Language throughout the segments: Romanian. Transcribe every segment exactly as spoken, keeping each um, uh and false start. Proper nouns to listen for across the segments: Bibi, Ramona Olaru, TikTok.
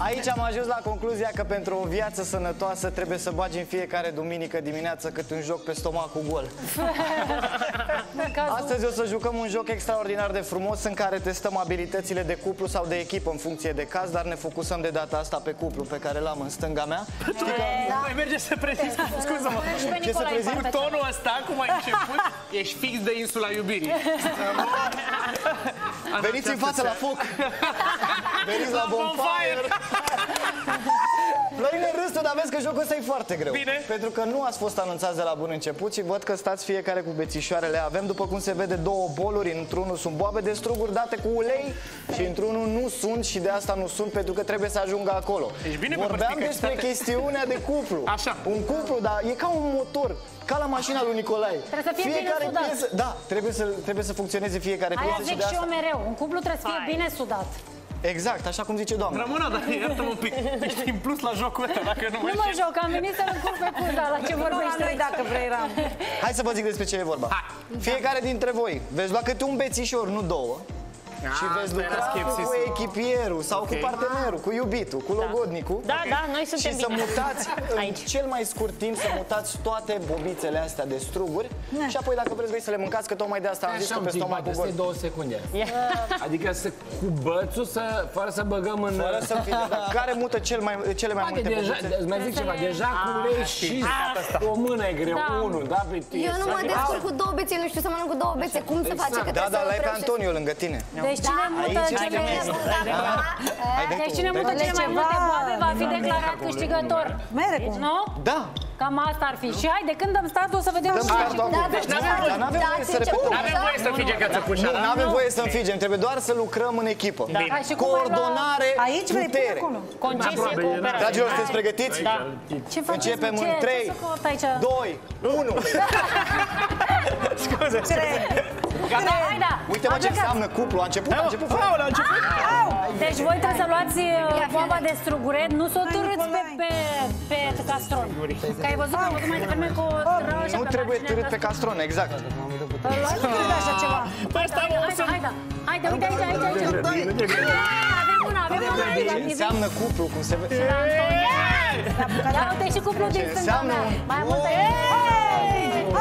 Aici am ajuns la concluzia că pentru o viață sănătoasă trebuie să bagi în fiecare duminică dimineață cât un joc pe stomacul gol. Astăzi o să jucăm un joc extraordinar de frumos în care testăm abilitățile de cuplu sau de echipă în funcție de caz, dar ne focusăm de data asta pe cuplu pe care l-am în stânga mea. Tu mai merge să prezinti, scuză-mă, ce să prezint cu tonul ăsta, cum ai început, ești fix de insula iubirii. Veniți în față la foc! Veniți la bonfire! Noi ne râsul, dar vezi că jocul ăsta e foarte greu. Bine. Pentru că nu ați fost anunțați de la bun început și văd că stați fiecare cu bețișoarele. Avem, după cum se vede, două boluri. Într-unul sunt boabe de struguri date cu ulei și într-unul nu sunt și de asta nu sunt pentru că trebuie să ajungă acolo. Ești bine. Vorbeam despre chestiunea de cuplu. Așa. Un cuplu, dar e ca un motor. Ca la mașina lui Nicolae. Trebuie să fie fiecare bine sudat. Piesă, da, trebuie să, trebuie să funcționeze fiecare piesă. Aia zic și, de și asta... eu mereu. Un cuplu trebuie să fie Hai. bine sudat. Exact, așa cum zice doamna. Ramona, dar iartă-mă un pic, ești în plus la jocul ăsta, dacă nu mai Nu mă joc, am venit să-l încurc pe cuza, la ce vorbești noi dacă vrei, Ram. Hai să vă zic despre ce e vorba. Hai. Fiecare dintre voi veți lua câte un bețișor, nu două, da, și veți lucra cu echipierul sau okay. cu partenerul, cu iubitul, cu logodnicul. Da, okay. da, noi suntem Și să mutați în cel mai scurt timp, să mutați toate bobițele astea de struguri da. și apoi dacă vreți voi să le mâncați, că tocmai de asta am zis că pe stomacul gol. două secunde. Yeah. Adică să, cu bățul, să, fără să băgăm în... Fără să fie, dar care mută cel mai, cele mai Poate multe deja, bobițe? Mai zic ceva, deja a, cu ulei și o mână e greu, da. unul, da? Eu nu mă descurc cu două bețe, nu știu să mănânc cu două bețe, cum se face că trebuie să... Da, dar l-ai pe Antonio lângă tine. Deci cine mută cele mai multe boabe va fi declarat câștigător. Mere cum? Nu? Da. Cam asta ar fi. Și hai, de când dăm startul, să vedem și noi. Deci n-avem voie să repetăm. N-avem voie să înfigem căță cu șara. N-avem voie să înfigem. Trebuie doar să lucrăm în echipă. Coordonare, putere. Concesie, cooperare. Dragilor, sunteți pregătiți? Da. Începem în trei, doi, unu. Scuze. Gata, hai da! Uite-mă ce înseamnă cuplu, a început, a început, a început! Deci voi trebuie să luați boaba de strugure, nu s-o târâți pe castron. Că ai văzut, am văzut mai devreme cu o târă așa. Nu trebuie târât pe castron, exact. Luați târât așa ceva. Hai da, hai da, uite aici, aici, aici. Avem una, avem una aici. Ce înseamnă cuplu, cum se vede? Ia uite și cuplu din stânga mea.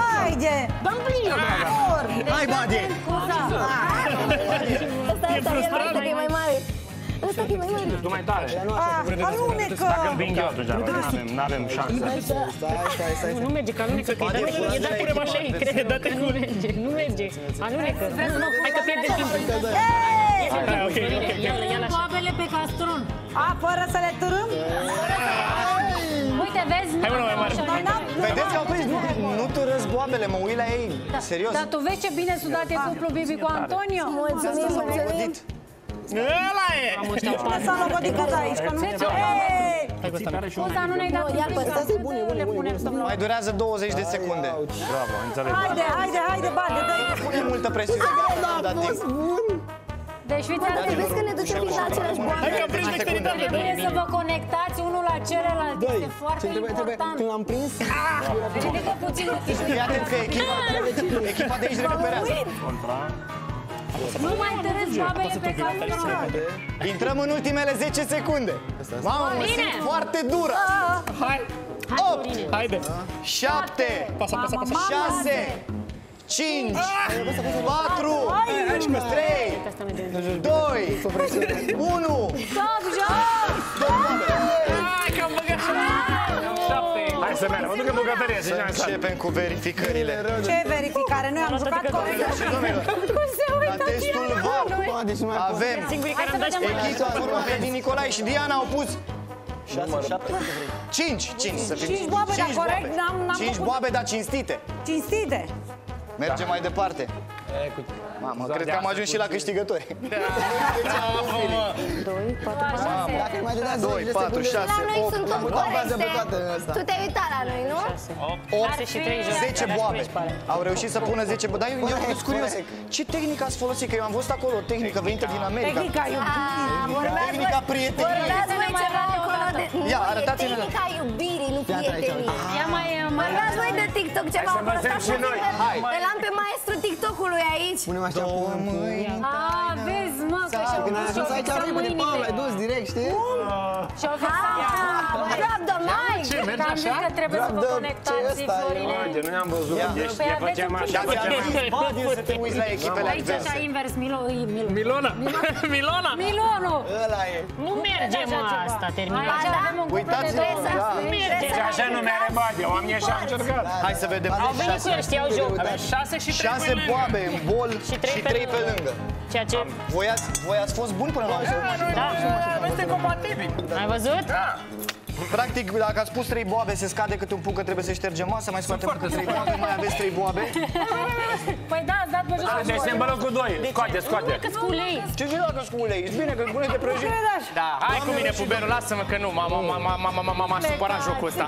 Haide! Dăm plină! Hai, bade! E frustrant! Ăsta e mai mare! Ăsta e mai mare! Tu mai tare! Alunecă! Dacă înving eu atunci, n-avem șansă! Nu merge, că alunecă, că e dat cu rămașei, crede, dată cu lege! Nu merge! Alunecă! Hai că pierdem timpul! Ia-l boabele pe castron! A, fără să le târâm? Uite, vezi? Hai una mai mare! Vedeți că au prins lucruri! Nu târâți boabele, mă uit la ei! Serios! Dar tu vezi ce bine sudat e cuplu Bibi cu Antonio? Mulțumim, mulțumim! Ăla e! Asta s-a logodit că da, aici, că nu... Eee! Cuza nu ne-ai dat prisa! Mai durează douăzeci de secunde! Bravo, înțeleg! Haide, haide, haide, bade, dă-i! Pune multă presiune! Ăla a fost bun! Deci, uite, vezi că ne ducem prin aceleași boabe. Trebuie să vă conectați unul la celălalt. Este foarte important. Când l-am prins... Ridică puțin. Fii atent că echipa de aici recuperează. Nu mai târâți boabele pe castron. Intrăm în ultimele zece secunde. Mamă, mă simt foarte dură. Hai! opt, șapte, șase, cinci, patru, trei, doi, unu. Stop, joc! Hai că am băgat șapte! Hai să mergem, mă duc în bucătărie. Să începem cu verificările. Ce verificare? Noi am jucat cu verificările. La testul V A R avem echipa formată din Nicolae și Diana au pus șase, șapte, cinci, cinci. cinci boabe, dar cinstite. Cinstite? Mergem da. mai departe. E, cu... Mamă, Zodea cred că am ajuns și la câștigători. doi, patru, șase, opt. Tu te-ai uitat la noi, nu? opt, zece boabe. Au reușit să pună zece boabe. Dar eu sunt curios. Ce tehnică ați folosit? Că eu am văzut acolo o tehnică venită din America. Tehnica prieteniei. Vorbeați voi ceva acolo Ia, arătați-mi. Tehnica iubirii, nu prietenie. Vorbeați voi de TikTok ceva. Am vărsat și noi. Îl am pe maestru TikTok-ului aici. Pune-mă așa cu mâini. A, vezi, mă, că și-au dus aici mâinile. L-ai dus direct, știi? Și-au dus drop the mic. Am zis că trebuie să vă conectați, Florile. Nu ne-am văzut. Păi aveți un punct să te uiți la echipele adverse. Aici așa invers, Milona. Milona. Milonu. Ăla e. Nu merge, mă, asta, terminat. Uitați-vă, da. Așa nu mere bani, oamenii așa au încercat. Hai să vedem. Au venit cu ăștia, au joc. șase boabe în bol și trei pe lângă. Ceea ce... Voi ați fost buni până la urmă? Da, noi suntem compatibili. Ai văzut? Da. Practic, dacă ați pus trei boabe, se scade câte un punct că trebuie să ștergem masa, mai scoatem câte trei boabe, mai aveți trei boabe. Păi da, ați dat pe jos. Deci se îmbălăm cu doi. Scoate, scoate. Nu că-s cu ulei. Ce zi dacă-s cu ulei? Ești bine că-s bune de prăjit. Da, hai cu mine, puberul, lasă-mă că nu. M-am supărat jocul ăsta.